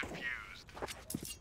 been defused.